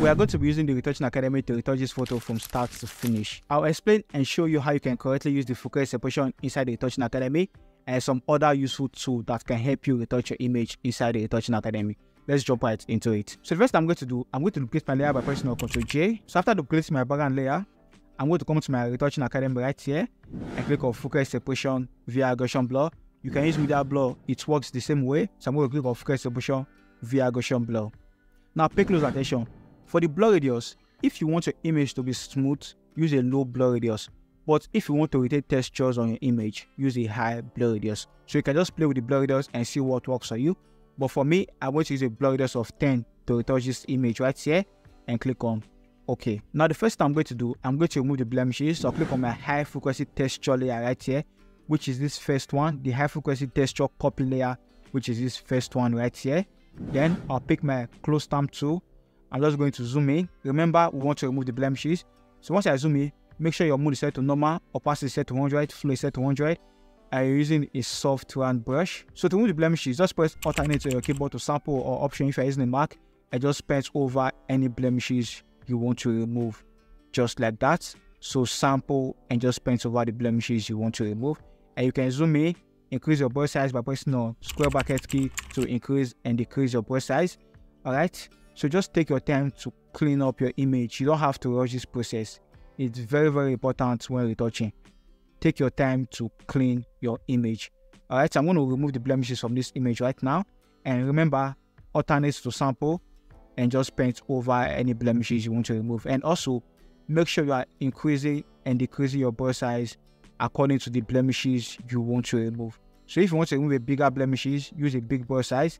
We are going to be using the Retouching Academy to retouch this photo from start to finish. I'll explain and show you how you can correctly use the focal separation inside the Retouching Academy and some other useful tools that can help you retouch your image inside the Retouching Academy. Let's jump right into it. So the first thing I'm going to do, I'm going to duplicate my layer by pressing on Ctrl J. So after duplicating my background layer, I'm going to come to my Retouching Academy right here and click on Focal Separation via Gaussian Blur. You can use Media Blur, it works the same way. So I'm going to click on Focal Separation via Gaussian Blur. Now pay close attention. For the blur radius, if you want your image to be smooth, use a low blur radius. But if you want to retain textures on your image, use a high blur radius. So you can just play with the blur radius and see what works for you. But for me, I want to use a blur radius of 10 to retouch this image right here and click on OK. Now the first thing I'm going to do, I'm going to remove the blemishes. So I'll click on my high frequency texture layer right here, which is this first one, the high frequency texture copy layer, which is this first one right here. Then I'll pick my close stamp tool. I'm just going to zoom in. Remember, we want to remove the blemishes. So once I zoom in, make sure your mode is set to normal, opacity is set to 100, flow is set to 100. Are you using a soft round brush? So to remove the blemishes, just press alternate on your keyboard to sample or option if you're using a Mac, and just paint over any blemishes you want to remove, just like that. So sample and just paint over the blemishes you want to remove. And you can zoom in, increase your brush size by pressing on square bracket key to increase and decrease your brush size. All right, so just take your time to clean up your image. You don't have to rush this process. It's very, very important when retouching. Take your time to clean your image. All right, so I'm going to remove the blemishes from this image right now. And remember, alternate to sample and just paint over any blemishes you want to remove. And also, make sure you are increasing and decreasing your brush size according to the blemishes you want to remove. So if you want to remove a bigger blemishes, use a big brush size.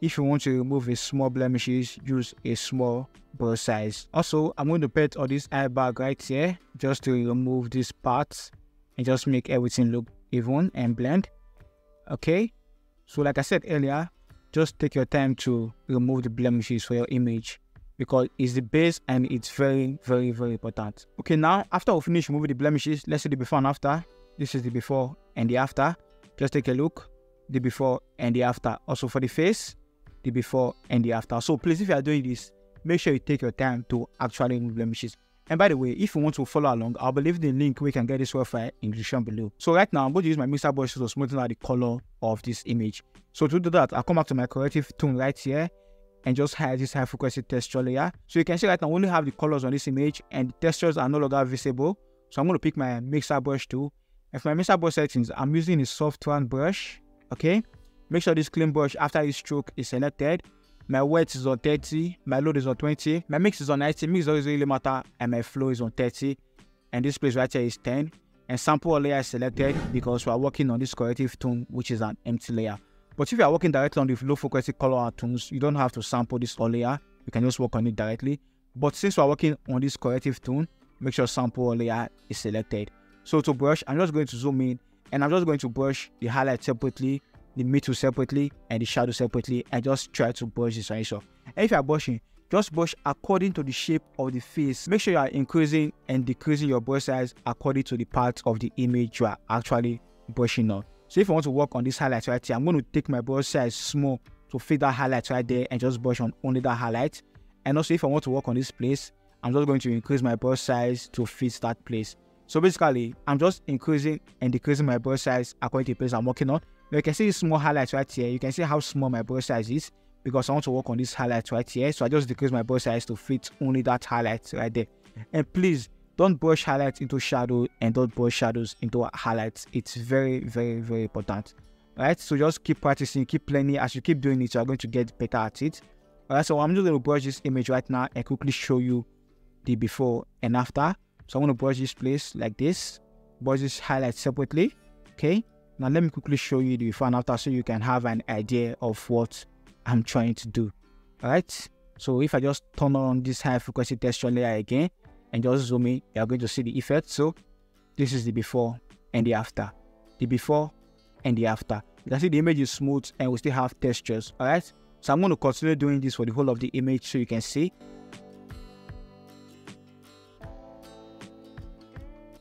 If you want to remove a small blemishes, use a small brush size. Also, I'm going to paint on this eye bag right here just to remove these parts and just make everything look even and blend. Okay, so like I said earlier, just take your time to remove the blemishes for your image because it's the base and it's very, very, very important. Okay, now after we finish removing the blemishes, let's see the before and after. This is the before and the after. Just take a look, the before and the after. Also for the face, the before and the after. So please, if you are doing this, make sure you take your time to actually remove blemishes. And by the way, if you want to follow along, I'll be leaving the link where you can get this WordFile in the description below. So right now, I'm going to use my mixer brush to smoothen out the color of this image. So to do that, I'll come back to my corrective tone right here and just hide this high frequency texture layer. So you can see right now, I only have the colors on this image and the textures are no longer visible. So I'm going to pick my mixer brush tool. And for my mixer brush settings, I'm using a soft round brush. Okay, make sure this clean brush after each stroke is selected. My wet is on 30, my load is on 20, my mix is on 90, mix doesn't really matter, and my flow is on 30, and this place right here is 10, and sample layer is selected because we are working on this corrective tone, which is an empty layer. But if you are working directly on the low frequency color tones, you don't have to sample this layer, you can just work on it directly. But since we are working on this corrective tone, make sure sample layer is selected. So to brush, I'm just going to zoom in, and I'm just going to brush the highlight separately, the middle separately, and the shadow separately, and just try to brush this one off. And if you are brushing, just brush according to the shape of the face. Make sure you are increasing and decreasing your brush size according to the part of the image you are actually brushing on. So if you want to work on this highlight right here, I'm going to take my brush size small to fit that highlight right there and just brush on only that highlight. And also if I want to work on this place, I'm just going to increase my brush size to fit that place. So basically, I'm just increasing and decreasing my brush size according to the place I'm working on. Now you can see small highlights right here. You can see how small my brush size is because I want to work on this highlight right here. So I just decrease my brush size to fit only that highlight right there. And please don't brush highlights into shadow and don't brush shadows into highlights. It's very, very, very important. Alright, so just keep practicing, keep playing. As you keep doing it, you are going to get better at it. Alright, so I'm just going to brush this image right now and quickly show you the before and after. So I'm going to brush this place like this, brush this highlight separately. Okay. Now let me quickly show you the before and after so you can have an idea of what I'm trying to do. Alright, so if I just turn on this high frequency texture layer again and just zoom in, you're going to see the effect. So this is the before and the after. The before and the after. You can see the image is smooth and we still have textures. Alright, so I'm going to continue doing this for the whole of the image so you can see.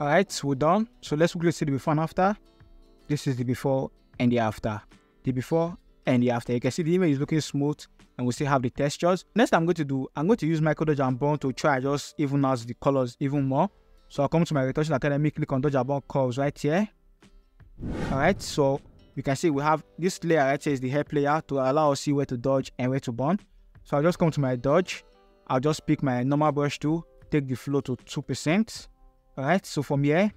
Alright, so we're done. So let's quickly see the before and after. This is the before and the after. The before and the after. You can see the image is looking smooth and we still have the textures. Next I'm going to do, I'm going to use micro dodge and burn to try just even out the colors even more. So I'll come to my Retouching Academy, click on dodge and burn curves right here. Alright, so you can see we have this layer right here is the hair layer to allow us to see where to dodge and where to burn. So I'll just come to my dodge. I'll just pick my normal brush tool, take the flow to 2%. Alright, so from here,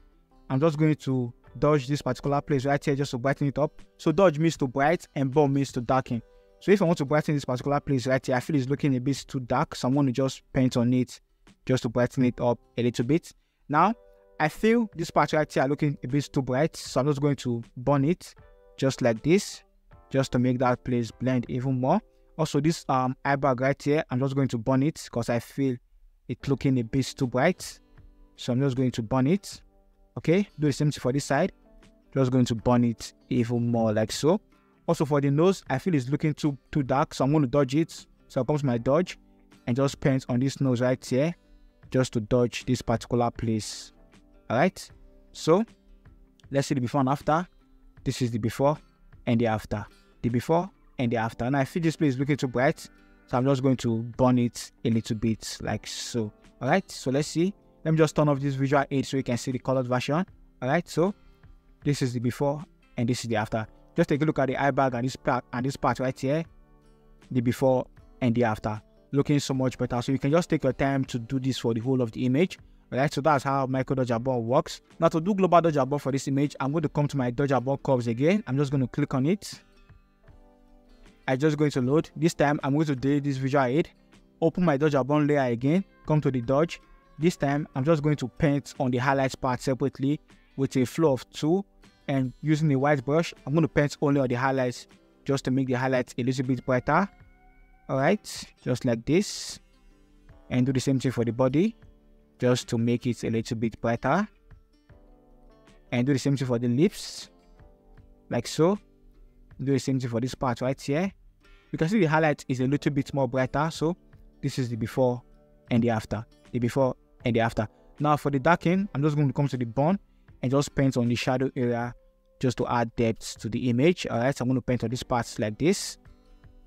I'm just going to dodge this particular place right here just to brighten it up. So dodge means to bright and burn means to darken. So if I want to brighten this particular place right here, I feel it's looking a bit too dark. So I'm going to just paint on it just to brighten it up a little bit. Now, I feel this part right here looking a bit too bright. So I'm just going to burn it just like this, just to make that place blend even more. Also, this eyebrow right here, I'm just going to burn it because I feel it looking a bit too bright. So I'm just going to burn it. Okay, do the same thing for this side. Just going to burn it even more like so. Also for the nose, I feel it's looking too dark, so I'm going to dodge it. So I'll come to my dodge and just paint on this nose right here, just to dodge this particular place. Alright, so let's see the before and after. This is the before and the after. The before and the after. And I feel this place is looking too bright, so I'm just going to burn it a little bit like so. Alright, so let's see. Let me just turn off this visual aid so you can see the colored version. Alright, so this is the before and this is the after. Just take a look at the eye bag and this part right here. The before and the after. Looking so much better. So you can just take your time to do this for the whole of the image. Alright, so that's how micro dodge and burn works. Now to do global dodge and burn for this image, I'm going to come to my dodge and burn curves again. I'm just going to click on it. I'm just going to load. This time I'm going to delete this visual aid. Open my dodge and burn layer again. Come to the dodge. This time, I'm just going to paint on the highlights part separately with a flow of 2 and using a white brush, I'm going to paint only on the highlights just to make the highlights a little bit brighter. Alright, just like this. And do the same thing for the body just to make it a little bit brighter. And do the same thing for the lips, like so. Do the same thing for this part right here. You can see the highlight is a little bit more brighter, so this is the before and the after. The before and the after. Now for the darken, I'm just going to come to the burn and just paint on the shadow area just to add depth to the image. Alright, so I'm going to paint on these parts like this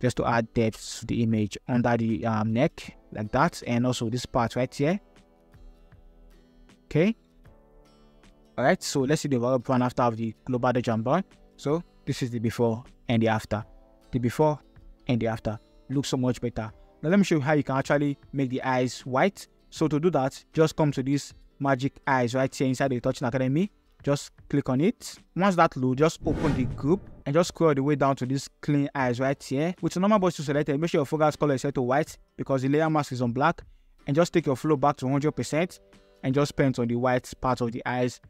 just to add depth to the image under the neck like that, and also this part right here. Okay. Alright, so let's see the overall plan after of the global dodge and burn. So this is the before and the after. The before and the after looks so much better. Now let me show you how you can actually make the eyes white. So to do that, just come to this magic eyes right here inside the Retouching Academy. Just click on it. Once that loads, just open the group and just scroll all the way down to this clean eyes right here. With your normal brush tool selected, make sure your foreground color is set to white because the layer mask is on black. And just take your flow back to 100% and just paint on the white part of the eyes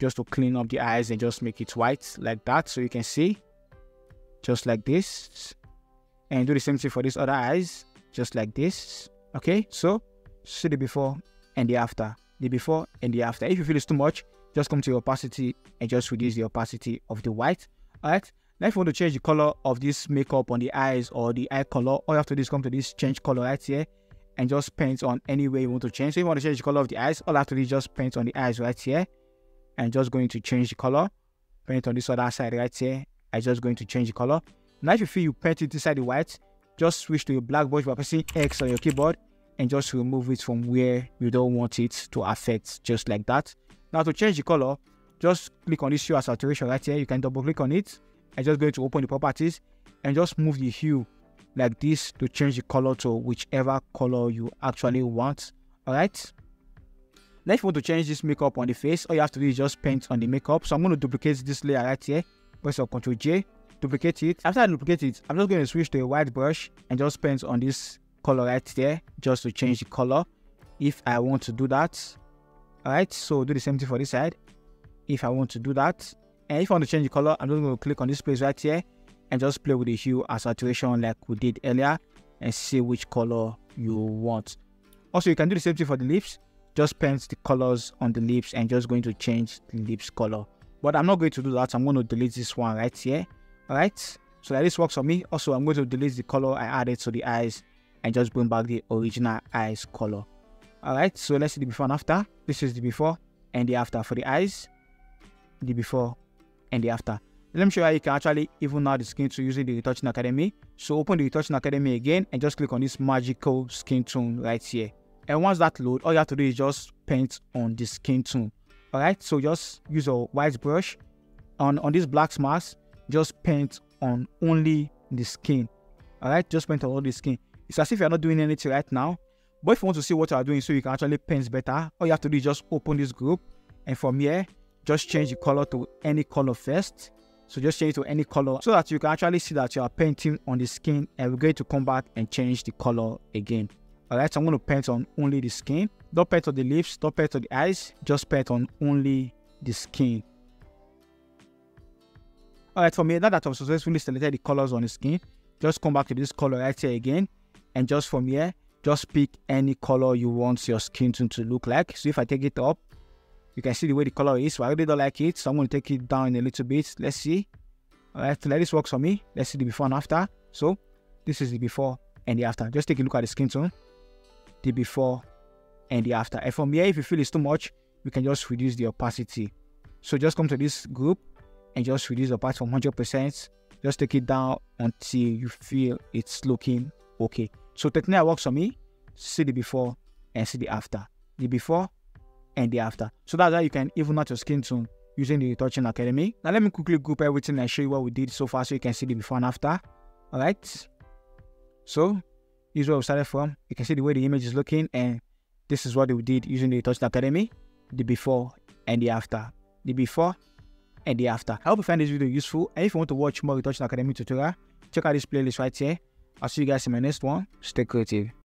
just to clean up the eyes and just make it white like that. So you can see, just like this. And do the same thing for these other eyes, just like this. Okay, so see the before and the after. The before and the after. If you feel it's too much, just come to your opacity and just reduce the opacity of the white. Alright, now if you want to change the color of this makeup on the eyes or the eye color, all you have to do is come to this change color right here and just paint on any way you want to change. So if you want to change the color of the eyes, all you have to do is just paint on the eyes right here and just going to change the color. Paint on this other side right here and just going to change the color. Now if you feel you paint it inside the white, just switch to your black brush by pressing X on your keyboard and just remove it from where you don't want it to affect, just like that. Now to change the color, just click on this hue as saturation right here. You can double click on it and just going to open the properties and just move the hue like this to change the color to whichever color you actually want. Alright, now if you want to change this makeup on the face, all you have to do is just paint on the makeup. So I'm going to duplicate this layer right here. Press on Ctrl J, duplicate it. After I duplicate it, I'm just going to switch to a white brush and just paint on this color right there just to change the color if I want to do that. Alright, so do the same thing for this side if I want to do that. And if I want to change the color, I'm just going to click on this place right here and just play with the hue and saturation like we did earlier and see which color you want. Also, you can do the same thing for the lips. Just paint the colors on the lips and just going to change the lips color, but I'm not going to do that. I'm going to delete this one right here. Alright, so that this works for me. Also, I'm going to delete the color I added to the eyes and just bring back the original eyes color. Alright, so let's see the before and after. This is the before and the after for the eyes. The before and the after. Let me show you how you can actually even out the skin tone using the Retouching Academy. So open the Retouching Academy again and just click on this magical skin tone right here. And once that loads, all you have to do is just paint on the skin tone. Alright, so just use your white brush. On this black mask, just paint on only the skin. Alright, just paint on all the skin. It's as if you're not doing anything right now. But if you want to see what you are doing so you can actually paint better, all you have to do is just open this group. And from here, just change the color to any color first. So just change it to any color so that you can actually see that you are painting on the skin, and we're going to come back and change the color again. Alright, so I'm going to paint on only the skin. Don't paint on the lips, don't paint on the eyes, just paint on only the skin. Alright, for me, now that I've successfully selected the colors on the skin, just come back to this color right here again. And just from here, just pick any color you want your skin tone to look like. So if I take it up, you can see the way the color is. So I really don't like it, so I'm going to take it down a little bit. Let's see. Alright, to let this work for me, let's see the before and after. So this is the before and the after. Just take a look at the skin tone. The before and the after. And from here, if you feel it's too much, you can just reduce the opacity. So just come to this group and just reduce the opacity from 100%. Just take it down until you feel it's looking okay. So technically works for me. See the before and see the after. The before and the after. So that's how you can even out your skin tone using the Retouching Academy. Now let me quickly group everything and show you what we did so far so you can see the before and after. Alright. So this is where we started from. You can see the way the image is looking, and this is what we did using the Retouching Academy. The before and the after. The before and the after. I hope you find this video useful, and if you want to watch more Retouching Academy tutorial, check out this playlist right here. I'll see you guys in my next one. Stay creative.